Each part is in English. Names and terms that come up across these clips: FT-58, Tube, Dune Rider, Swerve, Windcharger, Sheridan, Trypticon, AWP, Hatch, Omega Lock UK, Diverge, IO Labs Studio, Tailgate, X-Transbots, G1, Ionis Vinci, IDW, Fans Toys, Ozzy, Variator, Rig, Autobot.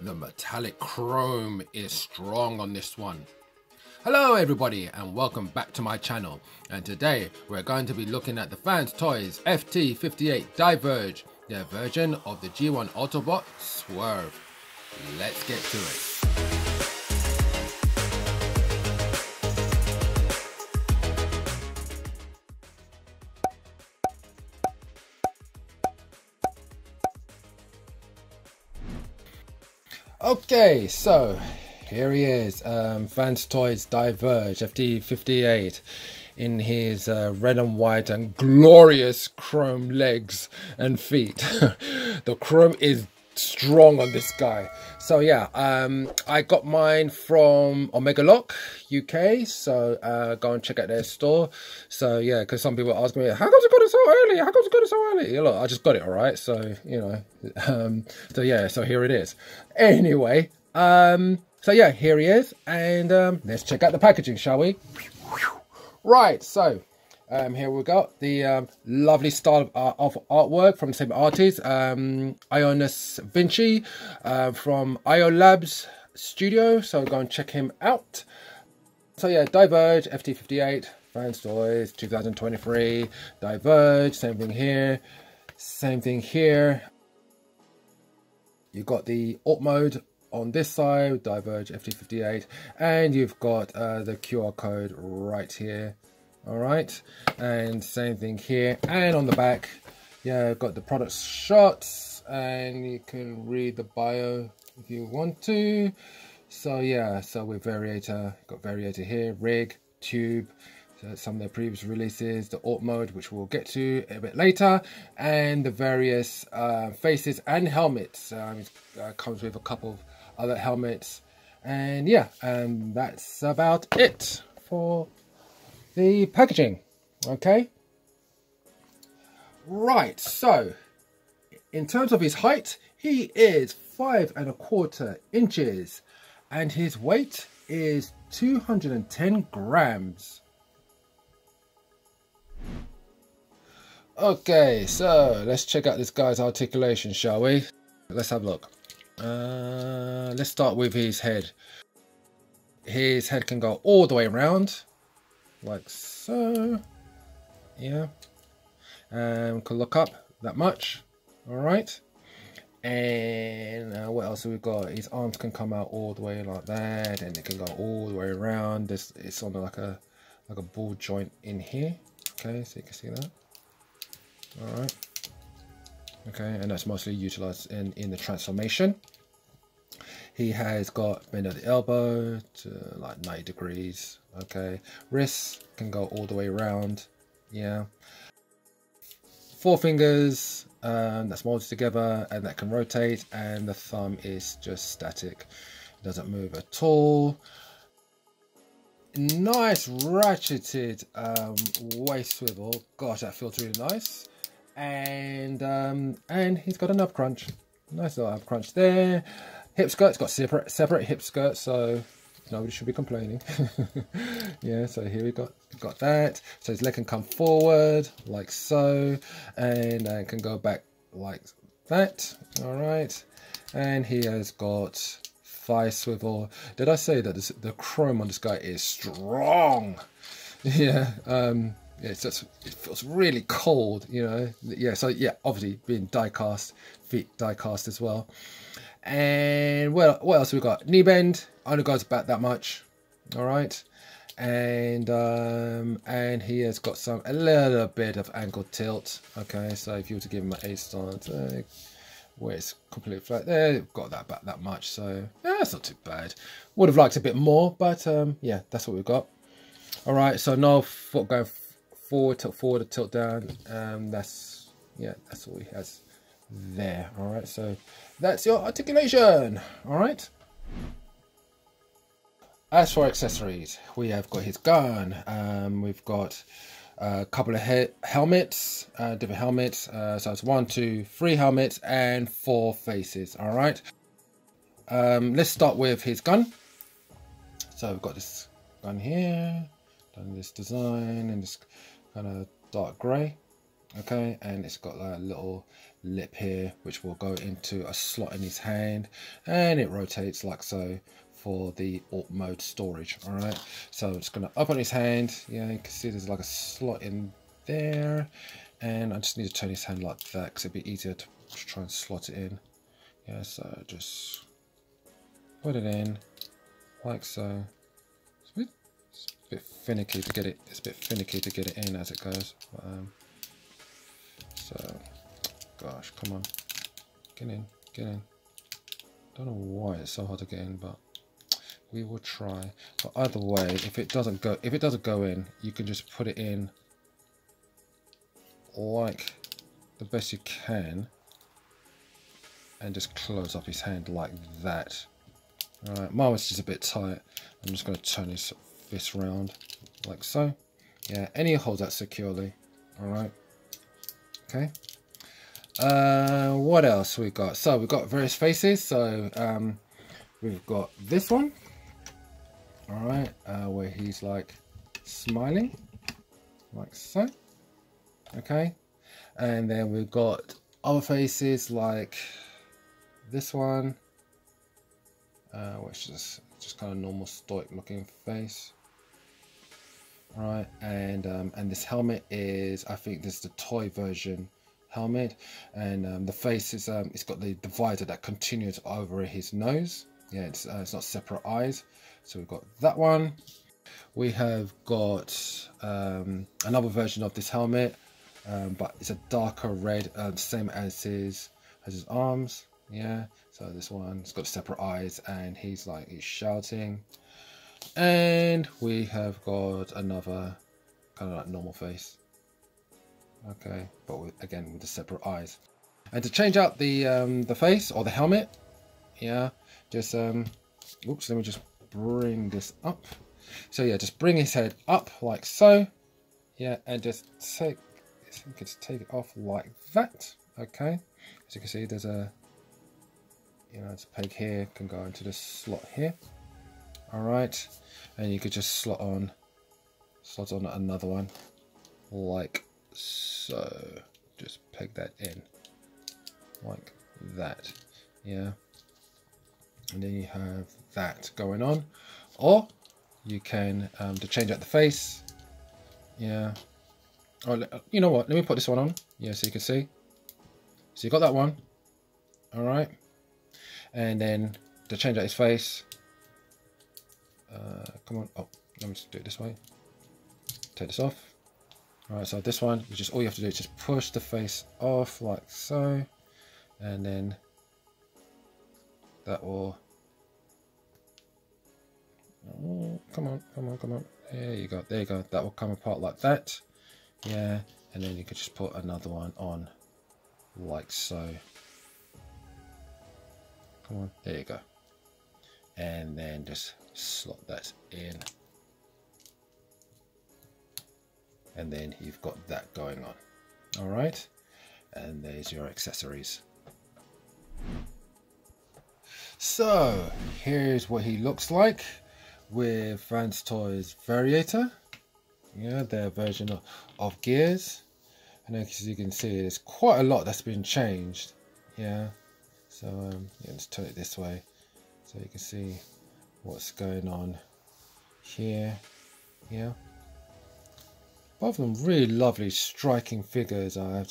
The metallic chrome is strong on this one. Hello everybody and welcome back to my channel, and today we're going to be looking at the Fans Toys FT-58 Diverge, their version of the G1 Autobot Swerve. Let's get to it. Okay, so here he is, Fans Toys Diverge FT-58 in his red and white and glorious chrome legs and feet. The chrome is strong on this guy. So yeah, I got mine from Omega Lock UK, so go and check out their store. So yeah, because some people ask me, how come you got it so early? How come you got it so early? Yeah, look, I just got it, all right? So, you know, so yeah, so here it is. Anyway, so yeah, here he is, and let's check out the packaging, shall we? Right, so here we got the lovely style of artwork from the same artist, Ionis Vinci from IO Labs Studio. So go and check him out. So yeah, Diverge FT-58 Fans Toys 2023 Diverge. Same thing here. Same thing here. You've got the alt mode on this side, Diverge FT-58, and you've got the QR code right here. All right, and same thing here, and on the back, yeah, I've got the product shots, and you can read the bio if you want to. So yeah, so with Variator, got Variator here, Rig, Tube, so some of their previous releases, the alt mode, which we'll get to a bit later, and the various faces and helmets. It comes with a couple of other helmets, and yeah, and that's about it for the packaging. Okay, right, so in terms of his height, he is 5¼ inches and his weight is 210 grams. Okay, so let's check out this guy's articulation, shall we? Let's have a look. Let's start with his head. His head can go all the way around, like so, yeah, could look up that much, all right, and what else have we got? His arms can come out all the way like that, and it can go all the way around. This, it's on like a ball joint in here, okay, so you can see that, all right, okay, and that's mostly utilized in the transformation. He has got bend at the elbow to like 90 degrees. Okay, wrists can go all the way around. Yeah, forefingers that's molded together and that can rotate, and the thumb is just static, it doesn't move at all. Nice ratcheted waist swivel. Gosh, that feels really nice. And he's got an up crunch. Nice little up crunch there. Hip skirt's got separate hip skirts, so nobody should be complaining. Yeah, so here we got that. So his leg can come forward like so, and can go back like that. All right, and he has got thigh swivel. Did I say that the chrome on this guy is strong? Yeah, it's just, it feels really cold, you know. Yeah, so yeah, obviously being die-cast, feet die-cast as well. And well, what else we got? Knee bend only goes about that much, all right, and he has got a little bit of ankle tilt. Okay, so if you were to give him an A stance, where it's completely flat there, you've got that about that much. So yeah, that's not too bad. Would have liked a bit more, but yeah, that's what we've got. All right, so no foot going forward, tilt down. That's, yeah, that's all he has there. All right, so that's your articulation. All right, as for accessories, we have got his gun. We've got a couple of helmets, different helmets, so it's 1, 2, 3 helmets and 4 faces. All right, let's start with his gun. So we've got this gun here, done this design and this kind of dark grey. Okay, and it's got like a little lip here which will go into a slot in his hand, and it rotates like so for the AWP mode storage. All right, so I'm just gonna open his hand. Yeah, you can see there's like a slot in there, and I just need to turn his hand like that because it'd be easier to try and slot it in. Yeah, so just put it in like so. It's a bit finicky to get it. It's a bit finicky to get it in as it goes. But, so, gosh, come on, get in, get in. Don't know why it's so hard to get in, but we will try. But either way, if it doesn't go in, you can just put it in like the best you can, and just close up his hand like that. All right, mine was just a bit tight. I'm just going to turn his fist round like so. Yeah, and he holds that securely. All right. Okay, what else we got? So we've got various faces. So we've got this one, all right, where he's like smiling like so. Okay, and then we've got other faces like this one, which is just kind of normal stoic looking face. Right, and this helmet is, I think this is the toy version helmet, and the face is, it's got the divider that continues over his nose. Yeah, it's not separate eyes. So we've got that one. We have got another version of this helmet, but it's a darker red, same as his arms. Yeah, so this one, it's got separate eyes, and he's shouting. And we have got another kind of like normal face, okay, but again with the separate eyes. And to change out the face or the helmet, yeah, just oops, let me just bring this up. So yeah, just bring his head up like so. Yeah, and just take it off like that. Okay, as you can see, there's a, you know, it's a peg here, can go into this slot here. All right, and you could just slot on another one like so. Just peg that in like that. Yeah, and then you have that going on, or you can to change out the face. Yeah, oh, you know what, let me put this one on. Yeah, so you can see, so you got that one. All right, and then to change out his face, come on, oh, let me just do it this way. Take this off. Alright, so this one, which is all you have to do is just push the face off like so, and then that will, oh, come on, come on, come on. There you go, that will come apart like that. Yeah, and then you could just put another one on like so. Come on, there you go. And then just slot that in, and then you've got that going on. All right, and there's your accessories. So here's what he looks like with Fans Toys Variator, yeah, their version of Gears. And as you can see, there's quite a lot that's been changed. Yeah, so yeah, let's turn it this way so you can see what's going on here. Yeah, both of them really lovely, striking figures, I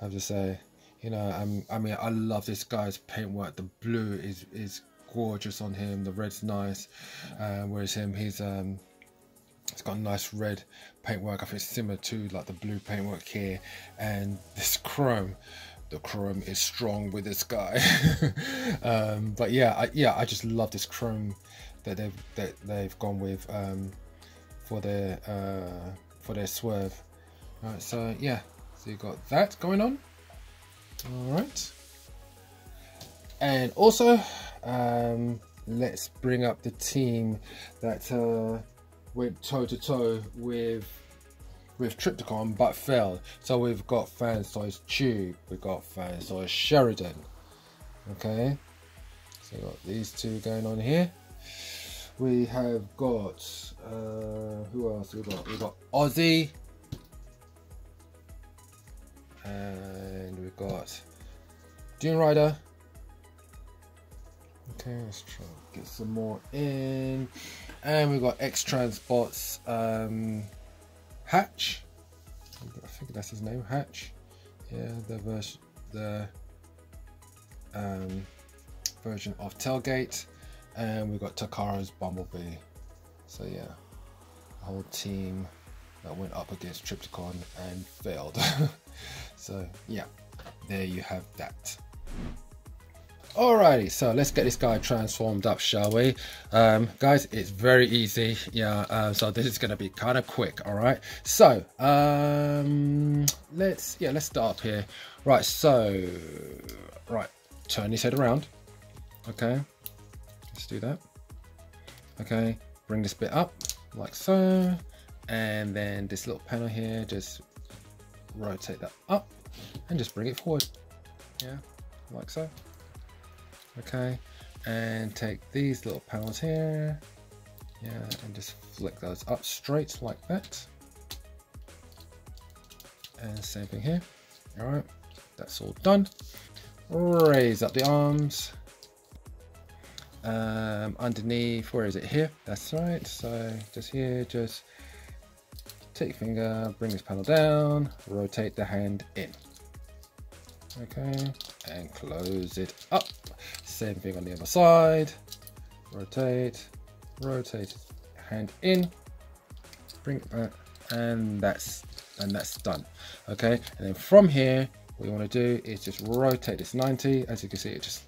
have to say. You know, I mean, I love this guy's paintwork. The blue is gorgeous on him, the red's nice, whereas him, he's got a nice red paintwork. I think it's similar to like the blue paintwork here, and this chrome. The chrome is strong with this guy. But yeah, I just love this chrome that they've gone with for their Swerve. All right, so yeah, so you got that going on. All right, and also let's bring up the team that went toe to toe with Trypticon but failed. So we've got Fans Toys Tube, we've got Fans Toys Sheridan. Okay, so we've got these two going on here. We have got, who else have we got? We've got Ozzy. And we've got Dune Rider. Okay, let's try and get some more in. And we've got X-Transbots, Hatch. I think that's his name, Hatch. Yeah, the version of Tailgate. And we've got Takara's Bumblebee. So yeah, the whole team that went up against Trypticon and failed. So yeah, there you have that. Alrighty, so let's get this guy transformed up, shall we? Guys, it's very easy. Yeah, so this is gonna be kind of quick. All right, so let's start up here. Right, so turn his head around. Okay, let's do that. Okay, bring this bit up like so, and then this little panel here, just rotate that up and just bring it forward. Yeah, like so. Okay, and take these little panels here, yeah, and just flick those up straight like that, and same thing here. All right, that's all done. Raise up the arms, underneath, where is it, here, that's right. So just here, just take your finger, bring this panel down, rotate the hand in. Okay, and close it up. Same thing on the other side. Rotate, rotate, hand in, bring it back, and that's done. Okay, and then from here, what you want to do is just rotate this 90. As you can see, it just,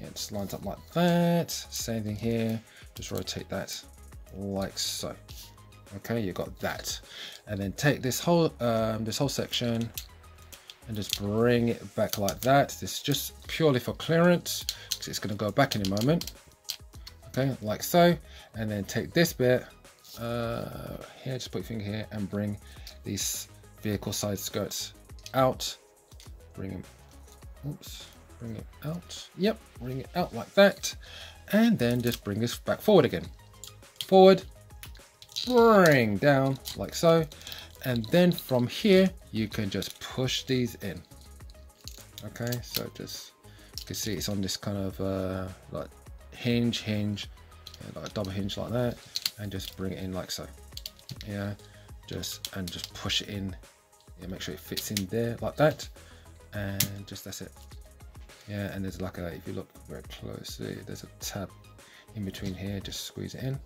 yeah, it just lines up like that. Same thing here, just rotate that like so. Okay, you got that, and then take this whole section and just bring it back like that. This is just purely for clearance, because it's going to go back in a moment. Okay, like so. And then take this bit here, just put your finger here and bring these vehicle side skirts out. Bring them, oops, bring it out. Yep, bring it out like that. And then just bring this back forward again. Forward, bring down like so. And then from here, you can just push these in. Okay, so just, you can see it's on this kind of like hinge, yeah, like a double hinge like that, and just bring it in like so. Yeah, just push it in. Yeah, make sure it fits in there like that, and just that's it. Yeah, and there's like a, if you look very closely, there's a tab in between here, just squeeze it in.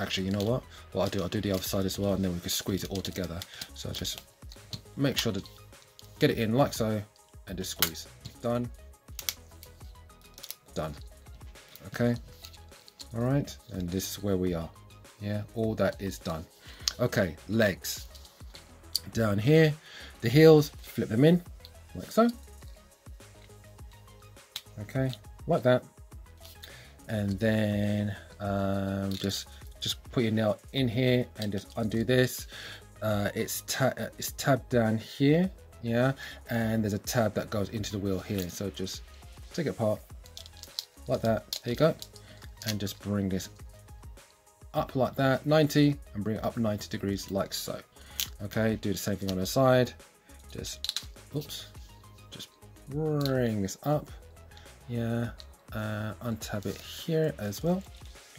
Actually, you know what? What I'll do the other side as well, and then we can squeeze it all together. So just make sure to get it in like so, and just squeeze. Done. Done. Okay. All right. And this is where we are. Yeah. All that is done. Okay. Legs. Down here. The heels. Flip them in, like so. Okay. Like that. And then just put your nail in here and just undo this. It's tabbed down here, yeah, and there's a tab that goes into the wheel here, so just take it apart like that. There you go, and just bring this up like that 90, and bring it up 90 degrees like so. Okay, do the same thing on the side, just oops, just bring this up, yeah, untab it here as well,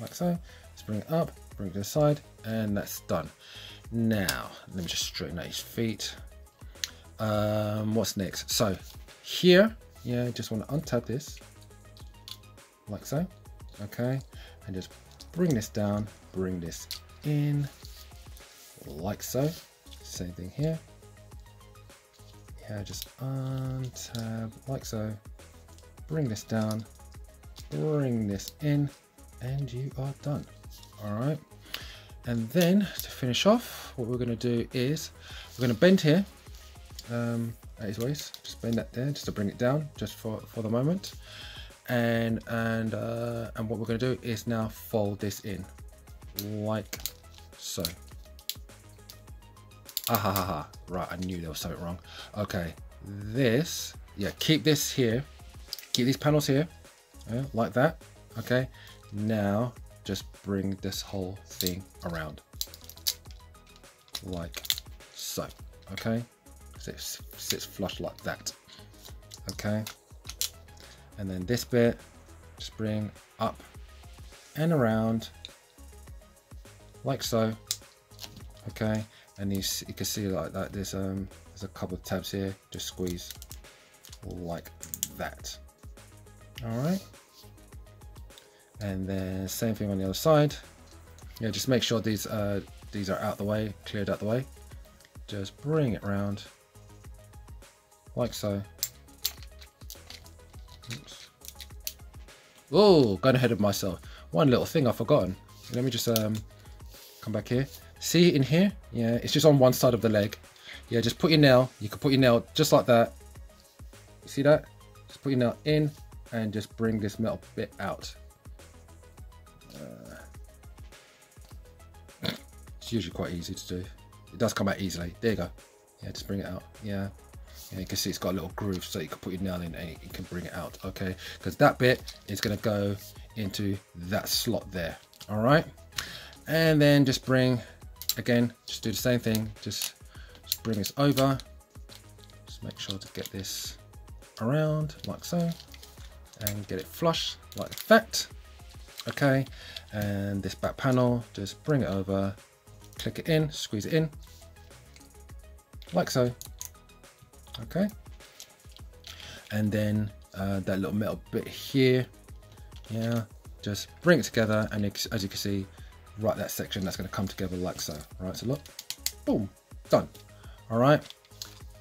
like so. Just bring it up, bring it to the side, and that's done. Now let me just straighten out his feet. What's next? So here, yeah, just want to untab this like so. Okay, and just bring this down, bring this in like so. Same thing here. Yeah, just untab like so, bring this down, bring this in, and you are done. All right, and then to finish off, what we're going to do is we're going to bend here at his waist, just bend that there just to bring it down just for the moment, and what we're going to do is now fold this in like so. Ahaha, right, I knew there was something wrong. Okay, this, yeah, keep this here, keep these panels here, yeah, like that. Okay, Now just bring this whole thing around like so, okay? So it sits flush like that, okay? And then this bit, just bring up and around like so, okay? And you can see like that, there's a couple of tabs here, just squeeze like that, all right? And then same thing on the other side. Yeah, just make sure these are out the way, cleared out the way. Just bring it round like so. Oops. Oh, got ahead of myself. One little thing I've forgotten. Let me just come back here. See in here? Yeah, it's just on one side of the leg. Yeah, just put your nail. You can put your nail just like that. You see that? Just put your nail in and just bring this metal bit out. It's usually quite easy to do. It does come out easily. There you go. Yeah, just bring it out. Yeah. Yeah, you can see it's got a little groove, so you can put your nail in and you can bring it out. Okay, because that bit is going to go into that slot there. All right. And then just bring, again, just do the same thing. Just bring this over. Just make sure to get this around like so, and get it flush like that. Okay, and this back panel, just bring it over, click it in, squeeze it in, like so, okay? And then that little metal bit here, yeah, just bring it together, and it, as you can see, right, that section, that's gonna come together like so, all right? So look, boom, done, all right?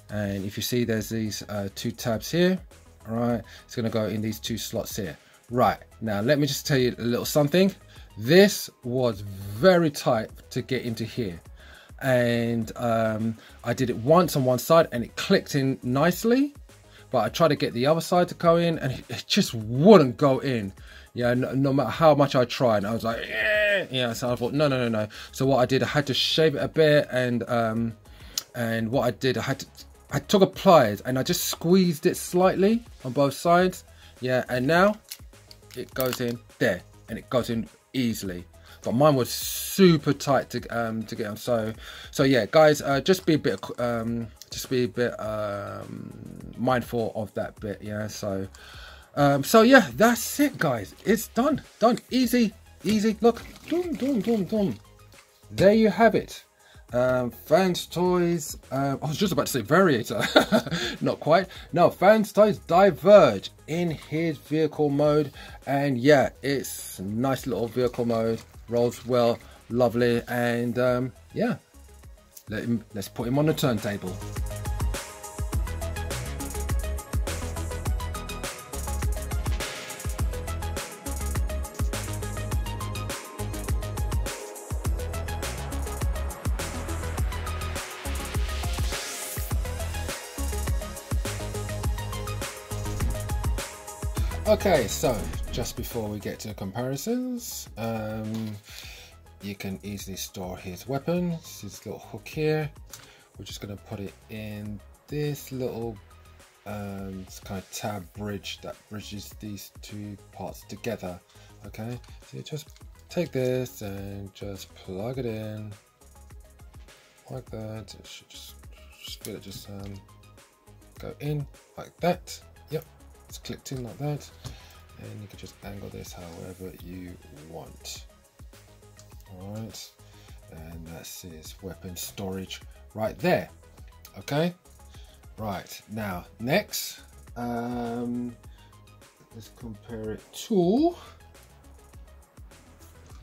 And if you see, there's these two tabs here, all right? It's gonna go in these two slots here. Right, now let me just tell you a little something. This was very tight to get into here. And I did it once on one side and it clicked in nicely, but I tried to get the other side to go in and it just wouldn't go in. Yeah, no matter how much I tried. I was like, yeah, yeah. So I thought, no. So what I did, I had to shave it a bit, and what I did, I took a pliers and I just squeezed it slightly on both sides. Yeah, and now, it goes in there and it goes in easily, but mine was super tight to get on. So yeah, guys, just be a bit mindful of that bit. Yeah, so yeah, that's it, guys. It's done, easy. Look, doom. There you have it. Fans Toys, I was just about to say Variator, not quite. No, Fans Toys Diverge in his vehicle mode, and yeah, it's nice little vehicle mode, rolls well, lovely, and yeah, let's put him on the turntable. Okay, so just before we get to the comparisons, you can easily store his weapons, his little hook here. We're just going to put it in this little kind of tab bridge that bridges these two parts together. Okay, so you just take this and just plug it in like that. It should just feel it just go in like that. Yep. It's clicked in like that, and you can just angle this however you want. All right, and that's his weapon storage right there. Okay, right, now next, let's compare it to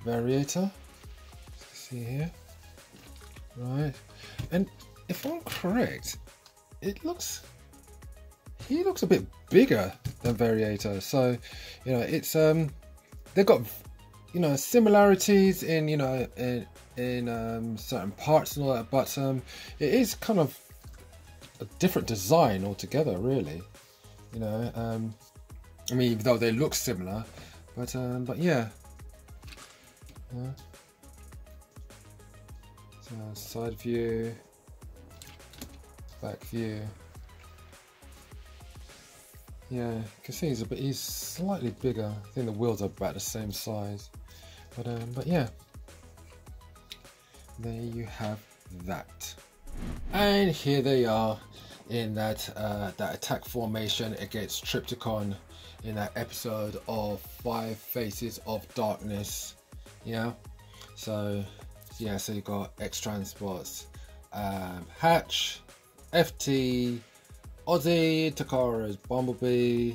Variator. See here, right? And if I'm correct, it looks, he looks a bit bigger than Variator, so you know, it's they've got, you know, similarities in, you know, in certain parts and all that, but it is kind of a different design altogether, really, you know. I mean, even though they look similar, but yeah. So side view, back view. Yeah, you can see he's a bit, he's slightly bigger. I think the wheels are about the same size. But yeah, there you have that. And here they are in that that attack formation against Trypticon in that episode of Five Faces of Darkness. Yeah, so yeah, so you got X-Transbots, Hatch, FT, Ozzy, Takara's Bumblebee,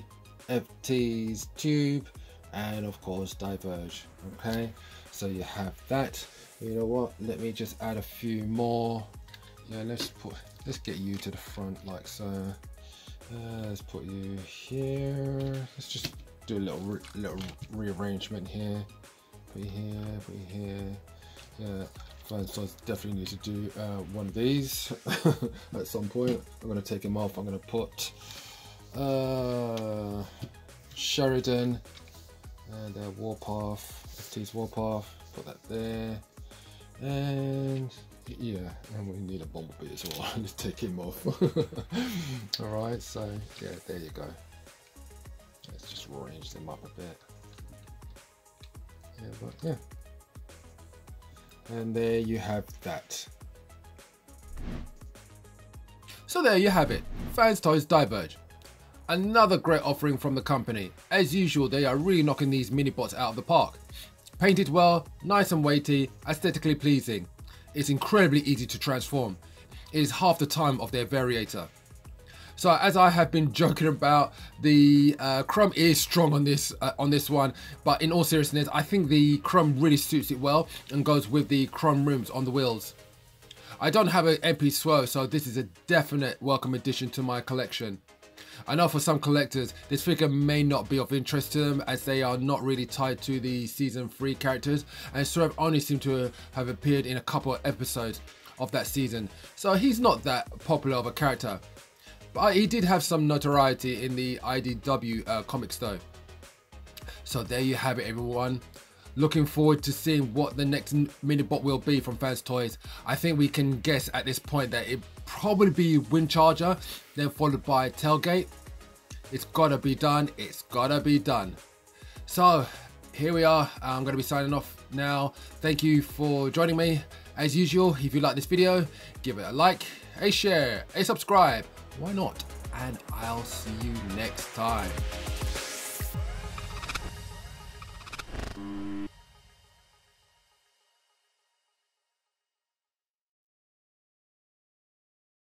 FT's Tube, and of course Diverge. Okay, so you have that. You know what, let me just add a few more. Yeah, let's get you to the front like so. Let's put you here. Let's just do a little rearrangement here. Put you here, put you here. Yeah, Fans Toys definitely need to do one of these at some point. I'm gonna take him off. I'm gonna put Sheridan and Warpath, FT's Warpath. Put that there. And yeah, and we need a Bumblebee as well. Let's take him off. Alright, so yeah, there you go. Let's just range them up a bit. Yeah, but yeah. And there you have that. So there you have it, Fans Toys Diverge. Another great offering from the company. As usual, they are really knocking these mini bots out of the park. Painted well, nice and weighty, aesthetically pleasing. It's incredibly easy to transform. It is half the time of their Variator. So as I have been joking about, the chrome is strong on this one, but in all seriousness, I think the chrome really suits it well and goes with the chrome rims on the wheels. I don't have an MP Swerve, so this is a definite welcome addition to my collection. I know for some collectors, this figure may not be of interest to them as they are not really tied to the season 3 characters, and Swerve only seemed to have appeared in a couple of episodes of that season, so he's not that popular of a character. But he did have some notoriety in the IDW comics though. So there you have it everyone. Looking forward to seeing what the next minibot will be from Fans Toys. I think we can guess at this point that it'd probably be Windcharger, then followed by Tailgate. It's gotta be done, it's gotta be done. So here we are, I'm gonna be signing off now. Thank you for joining me. As usual, if you like this video, give it a like, a share, a subscribe. Why not? And I'll see you next time.